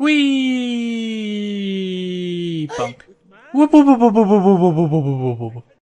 Whee! Bump. Whoop, whoop, whoop, whoop, whoop, whoop, whoop, whoop, whoop, whoop.